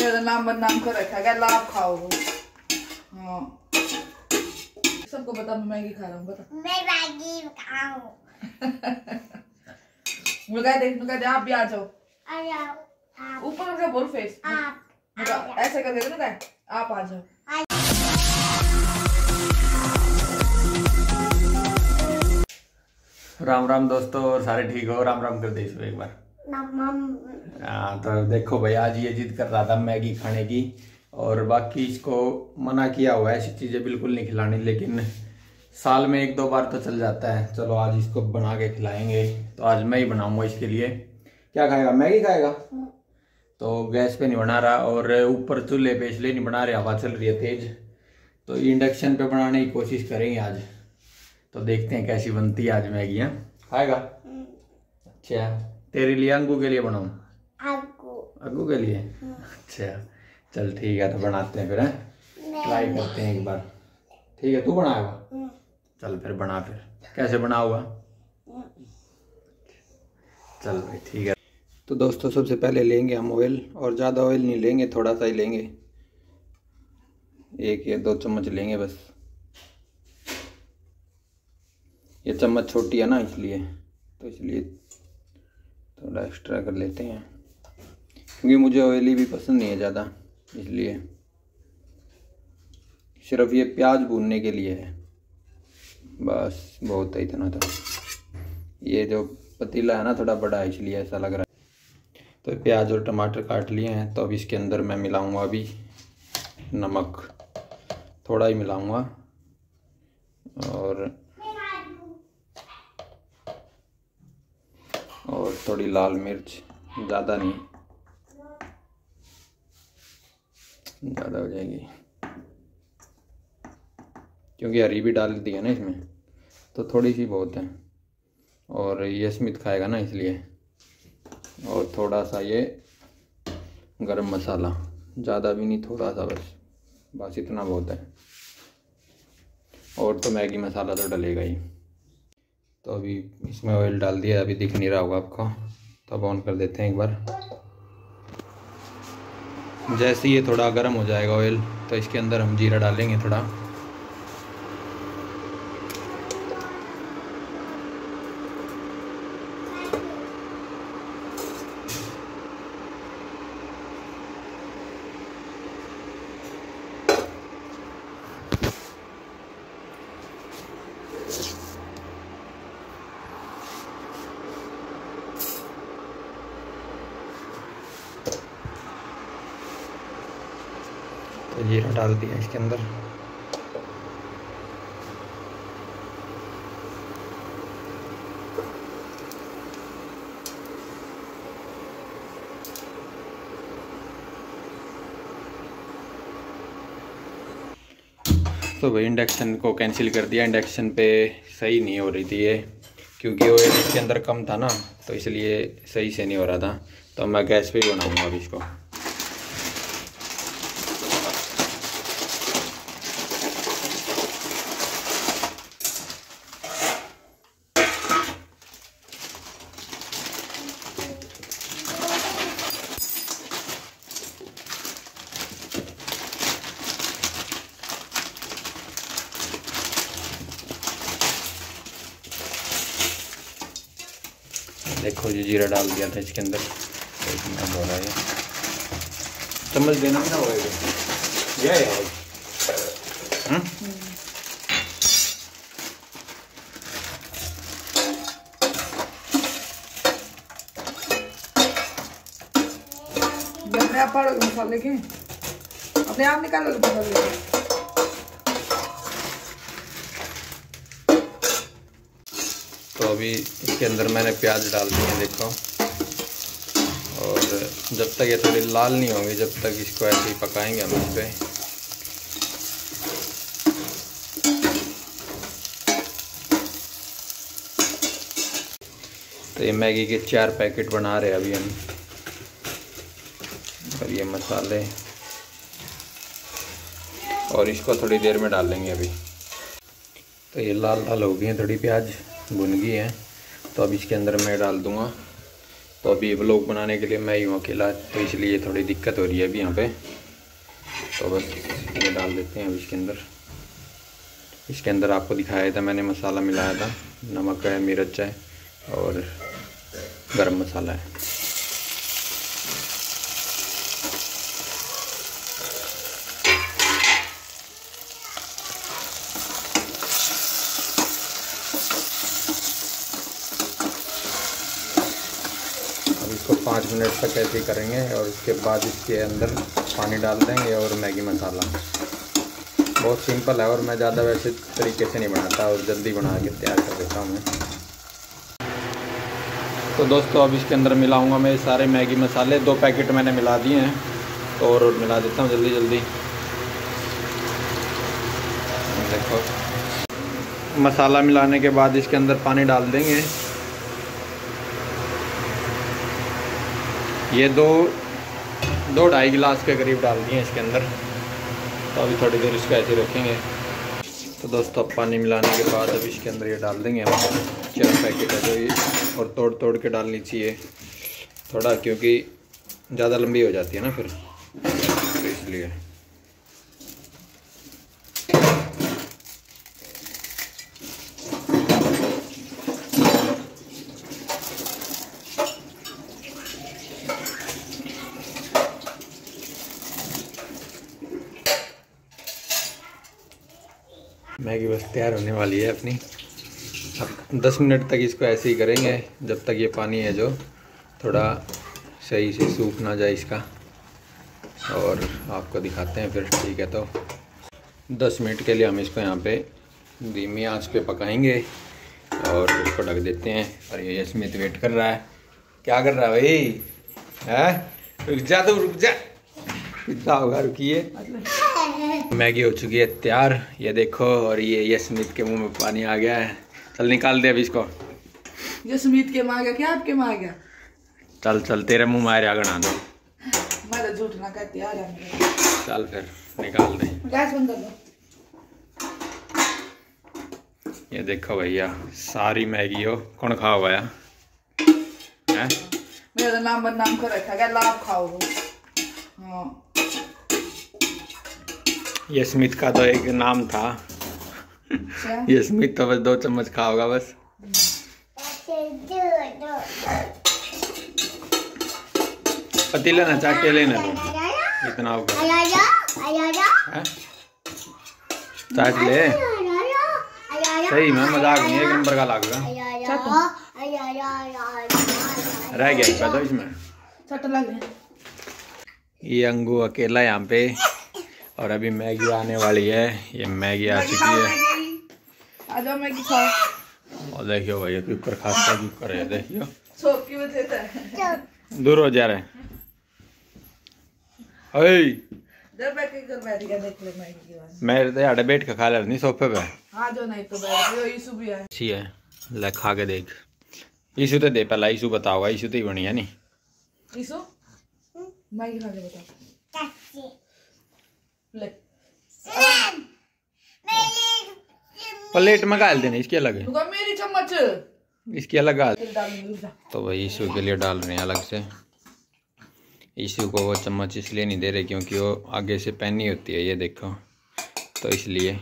मेरा तो नाम बदनाम कर रखा है, लाभ खाओ। हाँ सबको बता मैं मैगी खा रहा हूँ, बता मैं मैगी खाऊं। मुर्गा देख, मुर्गा दे, आप भी आ जाओ, आ जाओ ऊपर उनका बोल फेस आप ऐसे कर देते ना, आप आ जाओ। राम राम दोस्तों, और सारे ठीक हो? राम राम कर दे इसमें एक बार। हाँ तो देखो भाई, आज ये जिद कर रहा था मैगी खाने की, और बाकी इसको मना किया हुआ है ऐसी चीज़ें बिल्कुल नहीं खिलानी, लेकिन साल में एक दो बार तो चल जाता है। चलो आज इसको बना के खिलाएंगे, तो आज मैं ही बनाऊंगा इसके लिए। क्या खाएगा? मैगी खाएगा। तो गैस पर नहीं बना रहा, और ऊपर चूल्हे पर इसलिए नहीं बना रहे, हवा चल रही है तेज, तो इंडक्शन पर बनाने की कोशिश करेंगे आज। तो देखते हैं कैसी बनती है आज मैगी। हाँ खाएगा? अच्छा, तेरे लिए अंगू के लिए बनाऊँ? अंगू के लिए? अच्छा चल ठीक है, तो बनाते हैं फिर, हैं ट्राई करते हैं एक बार। ठीक है तू बनाएगा? चल फिर बना, फिर कैसे बना हुआ चल भाई ठीक है। तो दोस्तों सबसे पहले लेंगे हम ऑयल, और ज़्यादा ऑयल नहीं लेंगे, थोड़ा सा ही लेंगे, एक या दो चम्मच लेंगे बस। ये चम्मच छोटी है ना इसलिए, तो इसलिए थोड़ा एक्स्ट्रा कर लेते हैं, क्योंकि मुझे ऑयली भी पसंद नहीं है ज़्यादा, इसलिए सिर्फ ये प्याज भूनने के लिए है बस, बहुत है इतना। तो ये जो पतीला है ना थोड़ा बड़ा है इसलिए ऐसा लग रहा है। तो प्याज और टमाटर काट लिए हैं, तो अब इसके अंदर मैं मिलाऊंगा अभी नमक, थोड़ा ही मिलाऊंगा, और थोड़ी लाल मिर्च, ज़्यादा नहीं, ज़्यादा हो जाएगी क्योंकि हरी भी डाल दी है ना इसमें, तो थोड़ी सी बहुत है, और यशमित खाएगा ना इसलिए। और थोड़ा सा ये गरम मसाला, ज़्यादा भी नहीं, थोड़ा सा बस, बस इतना बहुत है, और तो मैगी मसाला तो डलेगा ही। तो अभी इसमें ऑयल डाल दिया, अभी दिख नहीं रहा होगा आपको, तो अब ऑन कर देते हैं एक बार। जैसे ये थोड़ा गर्म हो जाएगा ऑयल, तो इसके अंदर हम जीरा डालेंगे थोड़ा, तो जीरा डाल दिया इसके अंदर। तो भाई इंडक्शन को कैंसिल कर दिया, इंडक्शन पे सही नहीं हो रही थी ये, क्योंकि ऑयल इसके अंदर कम था ना, तो इसलिए सही से नहीं हो रहा था, तो मैं गैस पे ही बनाऊंगा अभी इसको। देखो जी जीरा डाल दिया था इसके अंदर, हो रहा है चम्मच देना ना होगा ये। अपने आप पाड़ोगे मसाले के, अपने आप निकालोगे मसाले। तो अभी इसके अंदर मैंने प्याज डाल दी है देखो, और जब तक ये थोड़ी लाल नहीं होगी जब तक इसको ऐसे ही पकाएंगे हम इस पे। तो ये मैगी के 4 पैकेट बना रहे हैं अभी हम, और ये मसाले, और इसको थोड़ी देर में डाल लेंगे अभी। तो ये लाल लाल हो गई है, थोड़ी प्याज भुन गई है, तो अब इसके अंदर मैं डाल दूंगा तो अभी व्लॉग बनाने के लिए मैं ही हूँ अकेला, तो इसलिए थोड़ी दिक्कत हो रही है अभी यहाँ पे। तो बस ये डाल देते हैं अब इसके अंदर आपको दिखाया था मैंने मसाला मिलाया था, नमक है, मिर्च है और गरम मसाला है। इसको 5 मिनट तक ऐसे ही करेंगे और उसके बाद इसके अंदर पानी डाल देंगे और मैगी मसाला। बहुत सिंपल है और मैं ज़्यादा वैसे तरीके से नहीं बनाता और जल्दी बना के तैयार कर देता हूँ मैं। तो दोस्तों अब इसके अंदर मिलाऊंगा मैं सारे मैगी मसाले। 2 पैकेट मैंने मिला दिए हैं तो और मिला देता हूँ जल्दी जल्दी। देखो मसाला मिलाने के बाद इसके अंदर पानी डाल देंगे। ये दो ढाई गिलास के करीब डाल दिए इसके अंदर। तो अभी थोड़ी देर इसको ऐसे रखेंगे। तो दोस्तों पानी मिलाने के बाद अब इसके अंदर ये डाल देंगे हम। 4 पैकेट है जो ये, और तोड़ तोड़ के डालनी चाहिए थोड़ा, क्योंकि ज़्यादा लंबी हो जाती है ना फिर, तो इसलिए। मैगी बस तैयार होने वाली है अपनी। अब 10 मिनट तक इसको ऐसे ही करेंगे जब तक ये पानी है जो थोड़ा सही से सूख ना जाए इसका, और आपको दिखाते हैं फिर, ठीक है। तो 10 मिनट के लिए हम इसको यहाँ पे धीमी आंच पे पकाएंगे और इसको ढक देते हैं। और ये यशमित वेट कर रहा है, क्या कर रहा है भाई? हैं, रुक जा, तो रुक जा, इतना होगा, रुकिए। मैगी हो चुकी है तैयार, ये देखो। और ये यशमित के मुंह में पानी आ गया है। चल निकाल दे अभी इसको। यशमित के मांगा क्या आपके मांगा? चल चल, तेरे मुंह में आया गणा दो, मेरा झूठ ना कहती यार। चल फिर निकाल दे, गैस बंद कर दो। ये देखो भैया सारी मैगी हो, कौन खाओ भैया? मेरा नाम बदनाम कर रखा है, लाभ खाओ। हाँ, यशमित का तो एक नाम था। यशमित तो बस 2 चम्मच खाओगा बस। पतीला ना चाट के लेना, इतना चाट ले। सही में मजाक नहीं, एक नंबर का लागेगा। रह गया तो इसमें। ये अंगू अकेला यहाँ पे, और अभी मैगी आने वाली है। ये मैगी आ चुकी है। आजा मैगी खाओ। और देखियो भैया कुकर खाता कुकर है, देखियो दूर हो जा रहे मेरे बैठ के खा ले सोफे पे। जो नहीं तो यीशु भी है। अच्छी है, ले खा के देख। यीशु तो दे पहला, यीशु बताओगा। यीशु तो ही बढ़िया नहीं, यीशु मैगी खा के बताओ ले। प्लेट में डाल देना, इसके अलग है। मेरी चम्मच इसके अलग डाल। तो भाई यीशु के लिए डाल रहे हैं अलग से। यीशु को वो चम्मच इसलिए नहीं दे रहे क्योंकि वो आगे से पैनी होती है, ये देखो। तो इसलिए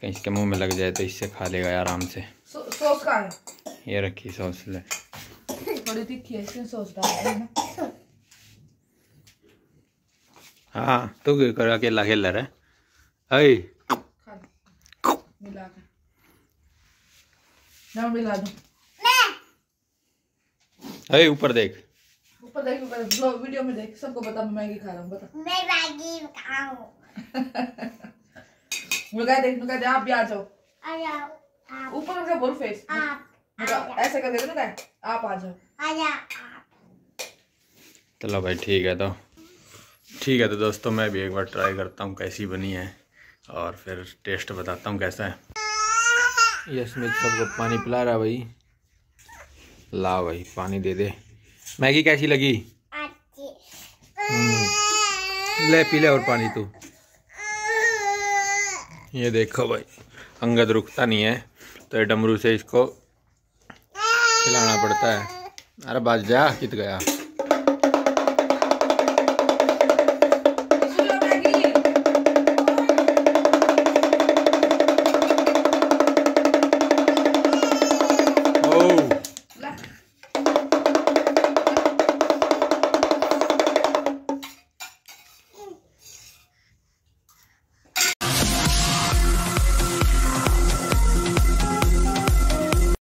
कहीं इसके मुंह में लग जाए तो इससे खा लेगा आराम से। सॉस का है, ये रखी सॉस ले, थोड़ी तीखी है, इसमें सॉस डाल। हाँ तो कर अकेला खेल रहा है। अरे ऊपर देख, ऊपर देख, ऊपर वीडियो में देख। सबको बता मैं मैगी खा रहा हूँ, बता मैं मैगी खाऊं। देख नुका दे, आप भी आ जाओ। ऊपर का बोल फेस ऐसे कर देते, आप आ जाओ। चलो भाई ठीक है। तो ठीक है तो दोस्तों मैं भी एक बार ट्राई करता हूँ कैसी बनी है, और फिर टेस्ट बताता हूँ कैसा है। यशमित सबको पानी पिला रहा भाई। ला भाई पानी दे दे। मैगी कैसी लगी? ले पी ले और पानी तू। ये देखो भाई अंगद रुकता नहीं है, तो ये डमरू से इसको खिलाना पड़ता है। अरे बस जा, कित गया।